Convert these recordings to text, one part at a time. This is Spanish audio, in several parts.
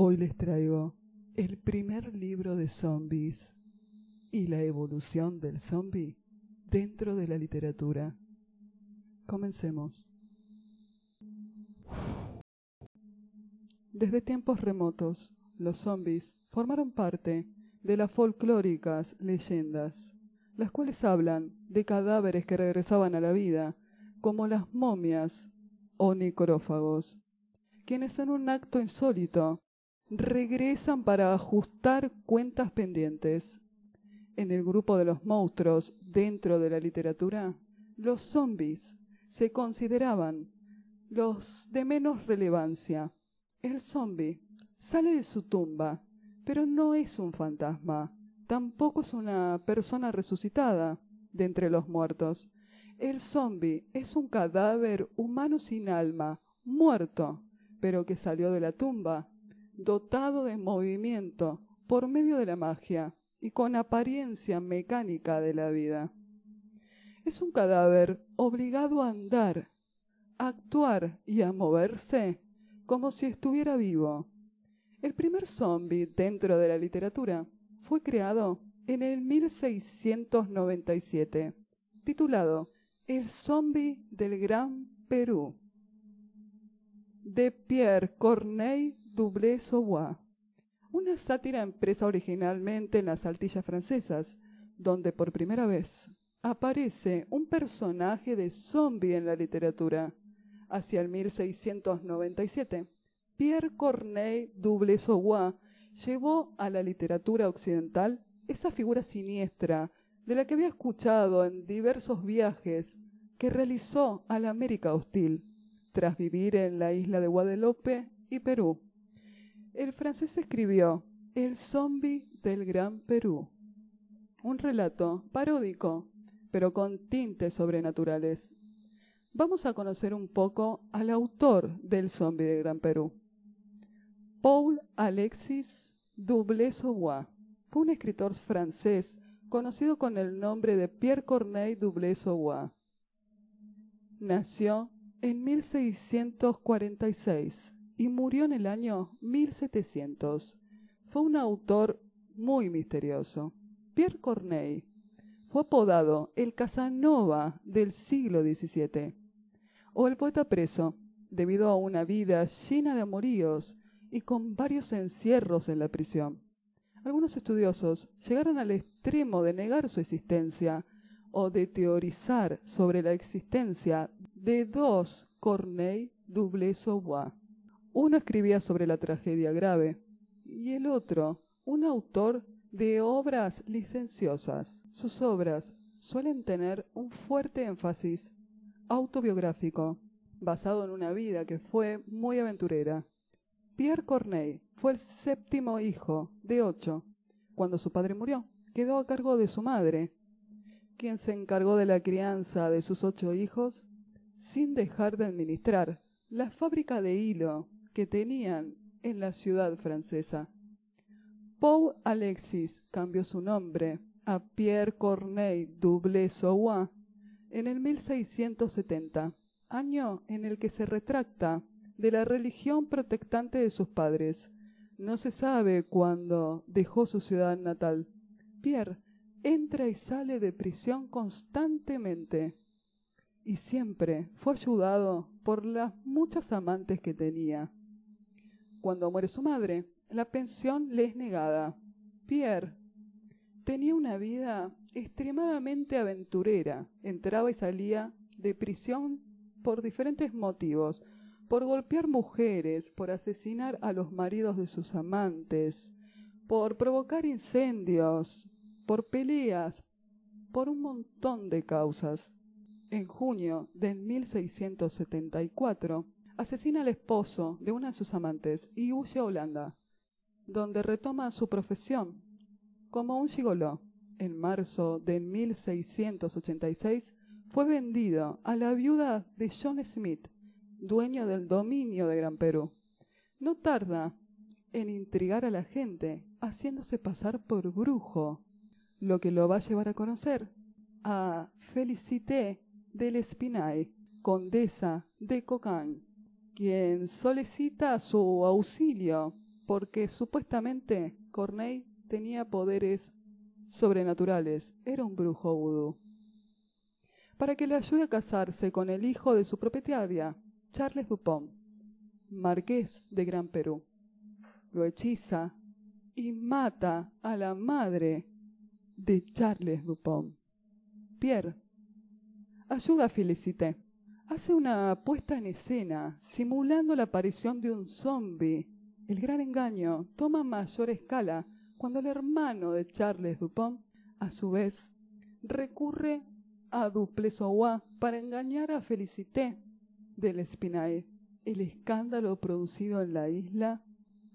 Hoy les traigo el primer libro de zombies y la evolución del zombie dentro de la literatura. Comencemos. Desde tiempos remotos, los zombies formaron parte de las folclóricas leyendas, las cuales hablan de cadáveres que regresaban a la vida, como las momias o necrófagos, quienes en un acto insólito regresan para ajustar cuentas pendientes. En el grupo de los monstruos dentro de la literatura, los zombies se consideraban los de menos relevancia. El zombie sale de su tumba, pero no es un fantasma, tampoco es una persona resucitada de entre los muertos. El zombie es un cadáver humano sin alma, muerto, pero que salió de la tumba, dotado de movimiento por medio de la magia y con apariencia mecánica de la vida. Es un cadáver obligado a andar, a actuar y a moverse como si estuviera vivo. El primer zombie dentro de la literatura fue creado en el 1697, titulado El zombie del Gran Perú, de Pierre-Corneille de Blessebois, una sátira impresa originalmente en las altillas francesas, donde por primera vez aparece un personaje de zombie en la literatura. Hacia el 1697, Pierre-Corneille de Blessebois llevó a la literatura occidental esa figura siniestra de la que había escuchado en diversos viajes que realizó a la América hostil, tras vivir en la isla de Guadalupe y Perú. El francés escribió El zombie del Gran Perú, un relato paródico, pero con tintes sobrenaturales. Vamos a conocer un poco al autor del zombie del Gran Perú. Paul-Alexis Blessebois fue un escritor francés conocido con el nombre de Pierre-Corneille de Blessebois. Nació en 1646. Y murió en el año 1700. Fue un autor muy misterioso. Pierre Corneille fue apodado el Casanova del siglo XVII, o el poeta preso, debido a una vida llena de amoríos y con varios encierros en la prisión. Algunos estudiosos llegaron al extremo de negar su existencia o de teorizar sobre la existencia de dos Corneille de Blessebois. Uno escribía sobre la tragedia grave y el otro, un autor de obras licenciosas. Sus obras suelen tener un fuerte énfasis autobiográfico, basado en una vida que fue muy aventurera. Pierre Corneille fue el séptimo hijo de 8. Cuando su padre murió, quedó a cargo de su madre, quien se encargó de la crianza de sus 8 hijos sin dejar de administrar la fábrica de hilo que tenían en la ciudad francesa. Paul-Alexis cambió su nombre a Pierre Corneille de Blessebois en el 1670, año en el que se retracta de la religión protestante de sus padres. No se sabe cuándo dejó su ciudad natal. Pierre entra y sale de prisión constantemente y siempre fue ayudado por las muchas amantes que tenía. Cuando muere su madre, la pensión le es negada. Pierre tenía una vida extremadamente aventurera. Entraba y salía de prisión por diferentes motivos, por golpear mujeres, por asesinar a los maridos de sus amantes, por provocar incendios, por peleas, por un montón de causas. En junio de 1674, asesina al esposo de una de sus amantes y huye a Holanda, donde retoma su profesión como un gigoló. En marzo de 1686 fue vendido a la viuda de John Smith, dueño del dominio de Gran Perú. No tarda en intrigar a la gente, haciéndose pasar por brujo, lo que lo va a llevar a conocer a Félicité de Lespinay, condesa de Cocagne, quien solicita su auxilio porque supuestamente Corneille tenía poderes sobrenaturales, era un brujo vudú, para que le ayude a casarse con el hijo de su propietaria, Charles Dupont, marqués de Gran Perú. Lo hechiza y mata a la madre de Charles Dupont. Pierre ayuda a Félicité. Hace una puesta en escena, simulando la aparición de un zombi. El gran engaño toma mayor escala cuando el hermano de Charles Dupont, a su vez, recurre a Duplessois para engañar a Félicité de Lespinay. El escándalo producido en la isla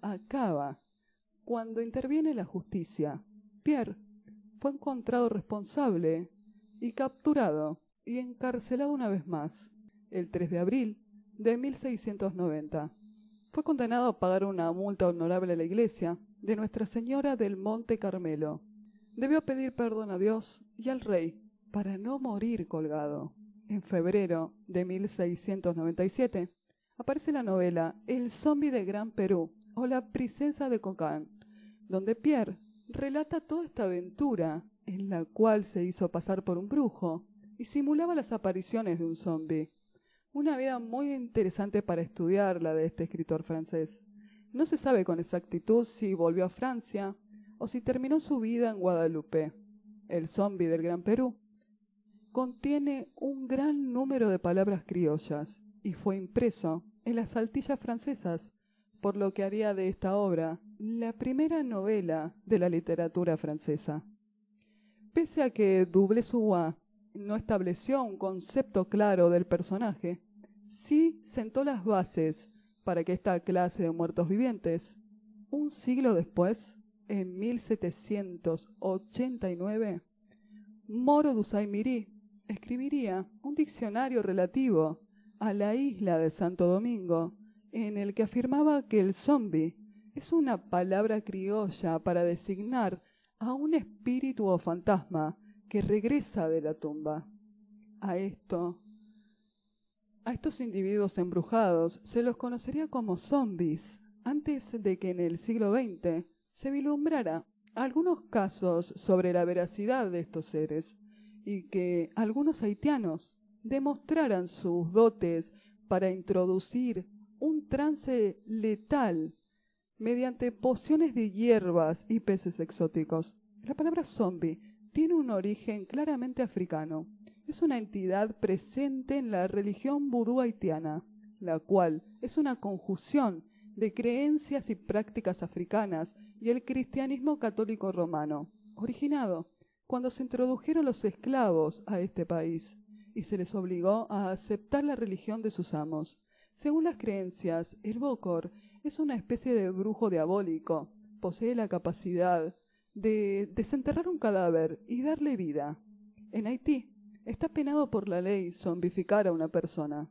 acaba cuando interviene la justicia. Pierre fue encontrado responsable y capturado y encarcelado una vez más. El 3 de abril de 1690. Fue condenado a pagar una multa honorable a la iglesia de Nuestra Señora del Monte Carmelo. Debió pedir perdón a Dios y al rey para no morir colgado. En febrero de 1697 aparece la novela El zombi de Gran Perú o La princesa de Cocán, donde Pierre relata toda esta aventura en la cual se hizo pasar por un brujo y simulaba las apariciones de un zombi. Una vida muy interesante para estudiar la de este escritor francés. No se sabe con exactitud si volvió a Francia o si terminó su vida en Guadalupe. El zombi del Gran Perú contiene un gran número de palabras criollas y fue impreso en las altillas francesas, por lo que haría de esta obra la primera novela de la literatura francesa. Pese a que Blessebois no estableció un concepto claro del personaje, sí sentó las bases para que esta clase de muertos vivientes, un siglo después, en 1789, Moro Dusaimirí escribiría un diccionario relativo a la isla de Santo Domingo, en el que afirmaba que el zombi es una palabra criolla para designar a un espíritu o fantasma que regresa de la tumba. A estos individuos embrujados se los conocería como zombis, antes de que en el siglo XX se vislumbrara algunos casos sobre la veracidad de estos seres y que algunos haitianos demostraran sus dotes para introducir un trance letal mediante pociones de hierbas y peces exóticos. La palabra zombi tiene un origen claramente africano. Es una entidad presente en la religión vudú haitiana, la cual es una conjunción de creencias y prácticas africanas y el cristianismo católico romano, originado cuando se introdujeron los esclavos a este país y se les obligó a aceptar la religión de sus amos. Según las creencias, el bokor es una especie de brujo diabólico, posee la capacidad de desenterrar un cadáver y darle vida. En Haití está penado por la ley zombificar a una persona.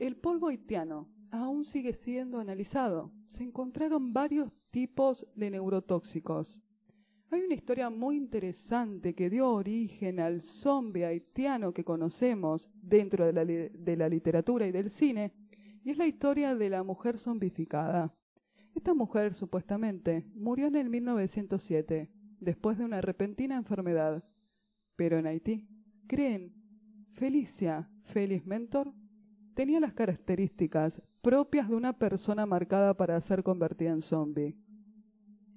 El polvo haitiano aún sigue siendo analizado. Se encontraron varios tipos de neurotóxicos. Hay una historia muy interesante que dio origen al zombi haitiano que conocemos dentro de la literatura y del cine, y es la historia de la mujer zombificada. Esta mujer, supuestamente, murió en el 1907, después de una repentina enfermedad. Pero en Haití, creen, Felicia Félix Mentor tenía las características propias de una persona marcada para ser convertida en zombie.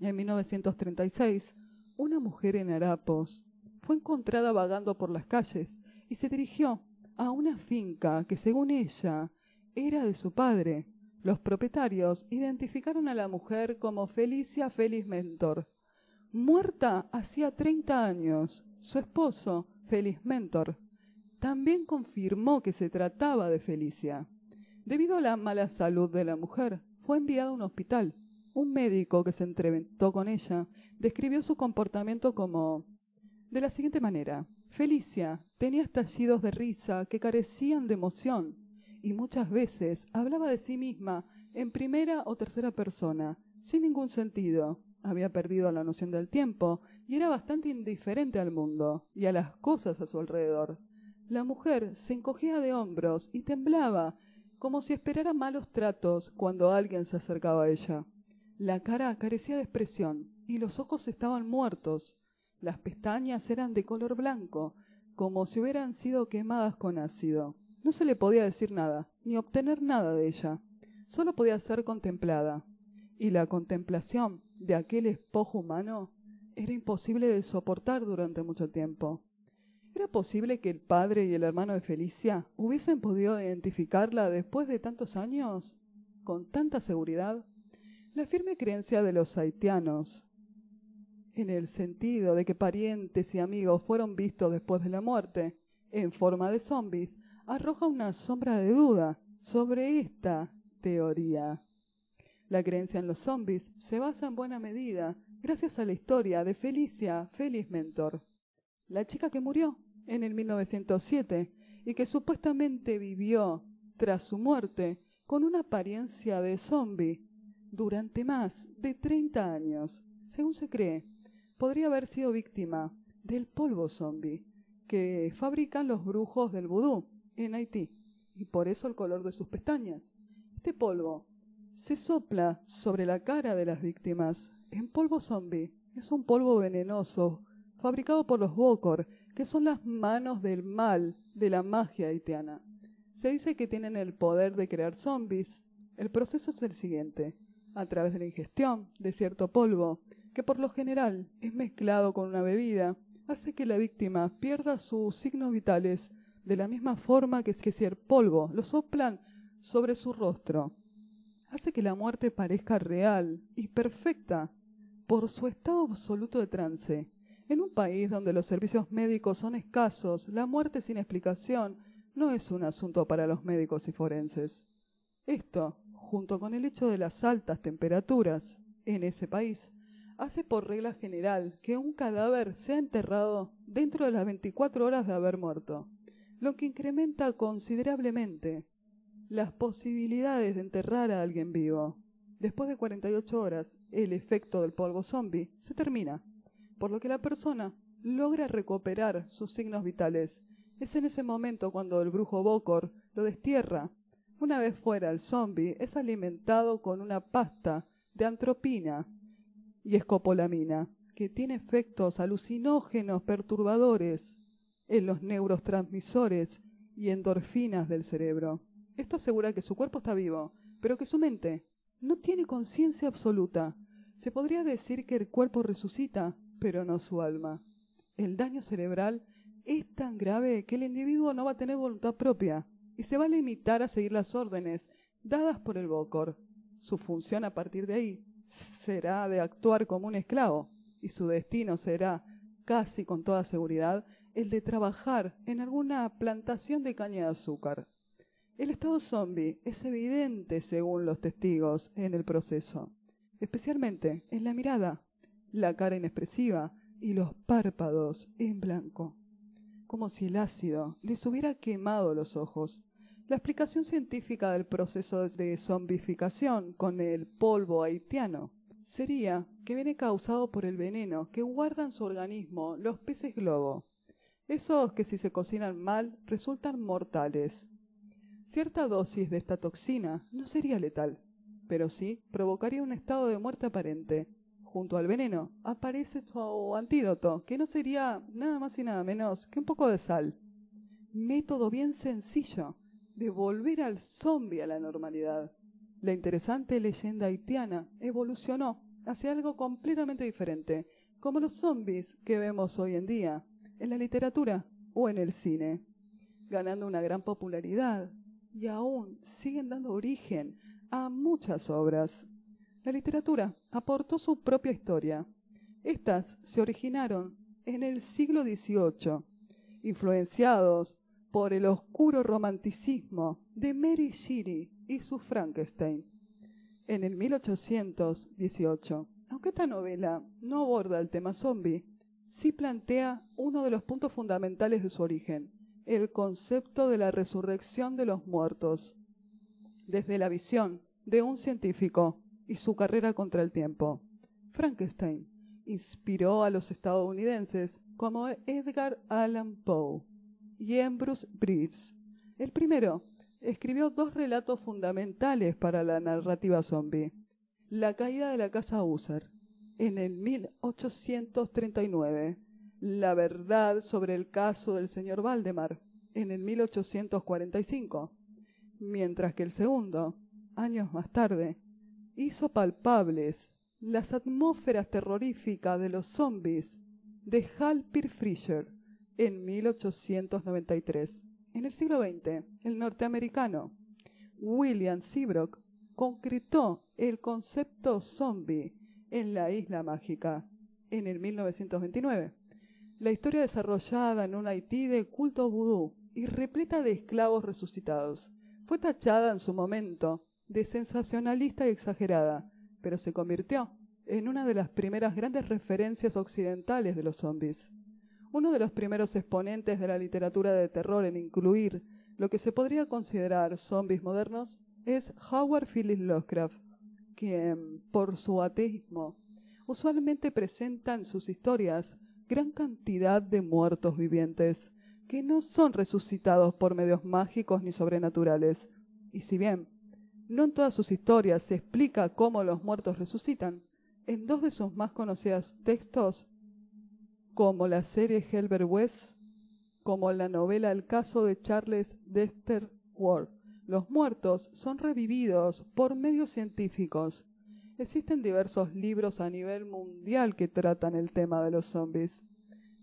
En 1936, una mujer en harapos fue encontrada vagando por las calles y se dirigió a una finca que, según ella, era de su padre. Los propietarios identificaron a la mujer como Felicia Félix Mentor. Muerta hacía 30 años, su esposo, Félix Mentor, también confirmó que se trataba de Felicia. Debido a la mala salud de la mujer, fue enviada a un hospital. Un médico que se entrevistó con ella describió su comportamiento como de la siguiente manera. Felicia tenía estallidos de risa que carecían de emoción, y muchas veces hablaba de sí misma en primera o tercera persona, sin ningún sentido. Había perdido la noción del tiempo y era bastante indiferente al mundo y a las cosas a su alrededor. La mujer se encogía de hombros y temblaba, como si esperara malos tratos cuando alguien se acercaba a ella. La cara carecía de expresión y los ojos estaban muertos. Las pestañas eran de color blanco, como si hubieran sido quemadas con ácido. No se le podía decir nada, ni obtener nada de ella. Solo podía ser contemplada. Y la contemplación de aquel espojo humano era imposible de soportar durante mucho tiempo. ¿Era posible que el padre y el hermano de Felicia hubiesen podido identificarla después de tantos años? Con tanta seguridad, la firme creencia de los haitianos, en el sentido de que parientes y amigos fueron vistos después de la muerte, en forma de zombis, arroja una sombra de duda sobre esta teoría. La creencia en los zombis se basa en buena medida gracias a la historia de Felicia Félix Mentor, la chica que murió en el 1907 y que supuestamente vivió, tras su muerte, con una apariencia de zombie durante más de 30 años. Según se cree, podría haber sido víctima del polvo zombie que fabrican los brujos del vudú en Haití, y por eso el color de sus pestañas. Este polvo se sopla sobre la cara de las víctimas. En polvo zombie es un polvo venenoso fabricado por los Bokor, que son las manos del mal de la magia haitiana. Se dice que tienen el poder de crear zombies. El proceso es el siguiente: a través de la ingestión de cierto polvo, que por lo general es mezclado con una bebida, hace que la víctima pierda sus signos vitales, de la misma forma que si el polvo lo soplan sobre su rostro. Hace que la muerte parezca real y perfecta por su estado absoluto de trance. En un país donde los servicios médicos son escasos, la muerte sin explicación no es un asunto para los médicos y forenses. Esto, junto con el hecho de las altas temperaturas en ese país, hace por regla general que un cadáver sea enterrado dentro de las 24 horas de haber muerto, lo que incrementa considerablemente las posibilidades de enterrar a alguien vivo. Después de 48 horas, el efecto del polvo zombie se termina, por lo que la persona logra recuperar sus signos vitales. Es en ese momento cuando el brujo Bokor lo destierra. Una vez fuera, el zombi es alimentado con una pasta de antropina y escopolamina, que tiene efectos alucinógenos perturbadores en los neurotransmisores y endorfinas del cerebro. Esto asegura que su cuerpo está vivo, pero que su mente no tiene conciencia absoluta. Se podría decir que el cuerpo resucita, pero no su alma. El daño cerebral es tan grave que el individuo no va a tener voluntad propia y se va a limitar a seguir las órdenes dadas por el Bokor. Su función a partir de ahí será de actuar como un esclavo, y su destino será, casi con toda seguridad, el de trabajar en alguna plantación de caña de azúcar. El estado zombie es evidente, según los testigos, en el proceso, especialmente en la mirada, la cara inexpresiva y los párpados en blanco, como si el ácido les hubiera quemado los ojos. La explicación científica del proceso de zombificación con el polvo haitiano sería que viene causado por el veneno que guardan su organismo los peces globo, esos que si se cocinan mal resultan mortales. Cierta dosis de esta toxina no sería letal, pero sí provocaría un estado de muerte aparente. Junto al veneno aparece su antídoto, que no sería nada más y nada menos que un poco de sal. Método bien sencillo de volver al zombie a la normalidad. La interesante leyenda haitiana evolucionó hacia algo completamente diferente, como los zombies que vemos hoy en día, en la literatura o en el cine, ganando una gran popularidad, y aún siguen dando origen a muchas obras. La literatura aportó su propia historia. Estas se originaron en el siglo XVIII, influenciados por el oscuro romanticismo de Mary Shelley y su Frankenstein. En el 1818, aunque esta novela no aborda el tema zombie, sí plantea uno de los puntos fundamentales de su origen, el concepto de la resurrección de los muertos, desde la visión de un científico y su carrera contra el tiempo. Frankenstein inspiró a los estadounidenses como Edgar Allan Poe y Ambrose Bierce. El primero escribió dos relatos fundamentales para la narrativa zombie: La caída de la casa Usher en el 1839. La verdad sobre el caso del señor Valdemar en el 1845. Mientras que el segundo, años más tarde, hizo palpables las atmósferas terroríficas de los zombies de Halpir Fisher en 1893. En el siglo XX, el norteamericano William Seabrook concretó el concepto zombie en la Isla Mágica en el 1929. La historia desarrollada en un Haití de culto vudú y repleta de esclavos resucitados fue tachada en su momento de sensacionalista y exagerada, pero se convirtió en una de las primeras grandes referencias occidentales de los zombies. Uno de los primeros exponentes de la literatura de terror en incluir lo que se podría considerar zombies modernos es Howard Phillips Lovecraft, quien, por su ateísmo, usualmente presenta en sus historias gran cantidad de muertos vivientes, que no son resucitados por medios mágicos ni sobrenaturales. Y si bien no en todas sus historias se explica cómo los muertos resucitan, en dos de sus más conocidos textos, como la serie Herbert West, como la novela El caso de Charles Dexter Ward, los muertos son revividos por medios científicos. Existen diversos libros a nivel mundial que tratan el tema de los zombies,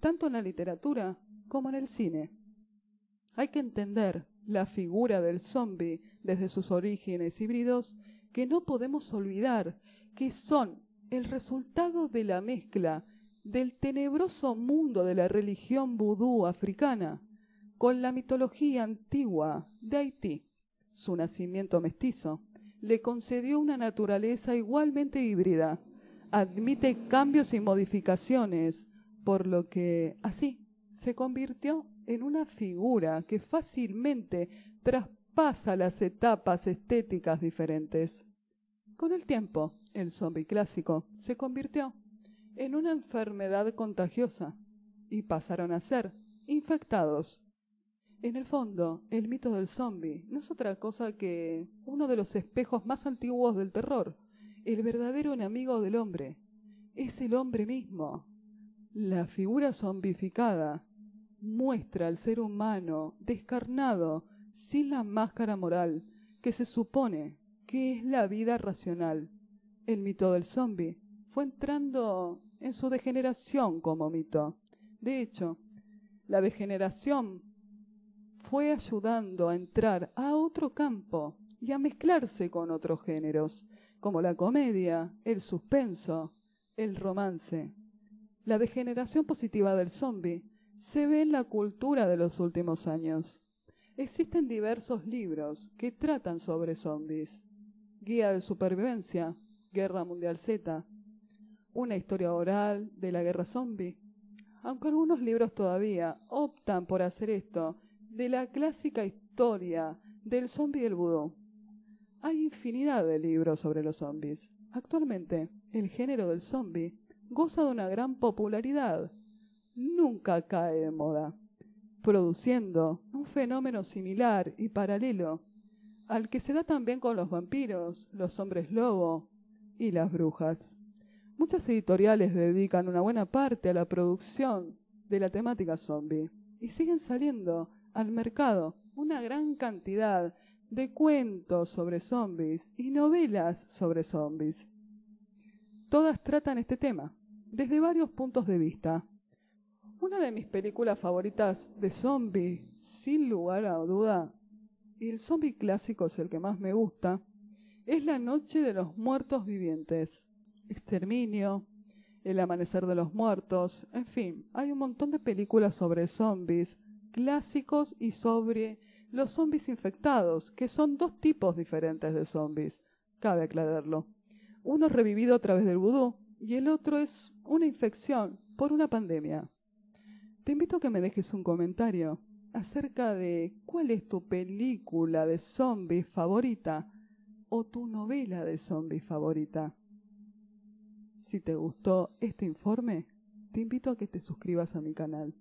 tanto en la literatura como en el cine. Hay que entender la figura del zombie desde sus orígenes híbridos, que no podemos olvidar que son el resultado de la mezcla del tenebroso mundo de la religión vudú africana con la mitología antigua de Haití. Su nacimiento mestizo le concedió una naturaleza igualmente híbrida, admite cambios y modificaciones, por lo que así se convirtió en una figura que fácilmente traspasa las etapas estéticas diferentes. Con el tiempo, el zombi clásico se convirtió en una enfermedad contagiosa y pasaron a ser infectados. En el fondo, el mito del zombie no es otra cosa que uno de los espejos más antiguos del terror. El verdadero enemigo del hombre es el hombre mismo. La figura zombificada muestra al ser humano descarnado, sin la máscara moral, que se supone que es la vida racional. El mito del zombie fue entrando en su degeneración como mito. De hecho, la degeneración fue ayudando a entrar a otro campo y a mezclarse con otros géneros, como la comedia, el suspenso, el romance. La degeneración positiva del zombie se ve en la cultura de los últimos años. Existen diversos libros que tratan sobre zombies. Guía de supervivencia, Guerra Mundial Z, una historia oral de la guerra zombie. Aunque algunos libros todavía optan por hacer esto, de la clásica historia del zombi del vudú. Hay infinidad de libros sobre los zombis. Actualmente, el género del zombi goza de una gran popularidad. Nunca cae de moda, produciendo un fenómeno similar y paralelo al que se da también con los vampiros, los hombres lobo y las brujas. Muchas editoriales dedican una buena parte a la producción de la temática zombi y siguen saliendo al mercado una gran cantidad de cuentos sobre zombies y novelas sobre zombies. Todas tratan este tema desde varios puntos de vista. Una de mis películas favoritas de zombies, sin lugar a duda, y el zombie clásico es el que más me gusta, es La noche de los muertos vivientes. Exterminio, El amanecer de los muertos, en fin, hay un montón de películas sobre zombies clásicos y sobre los zombies infectados, que son dos tipos diferentes de zombies, cabe aclararlo. Uno es revivido a través del vudú y el otro es una infección por una pandemia. Te invito a que me dejes un comentario acerca de cuál es tu película de zombies favorita o tu novela de zombies favorita. Si te gustó este informe, te invito a que te suscribas a mi canal.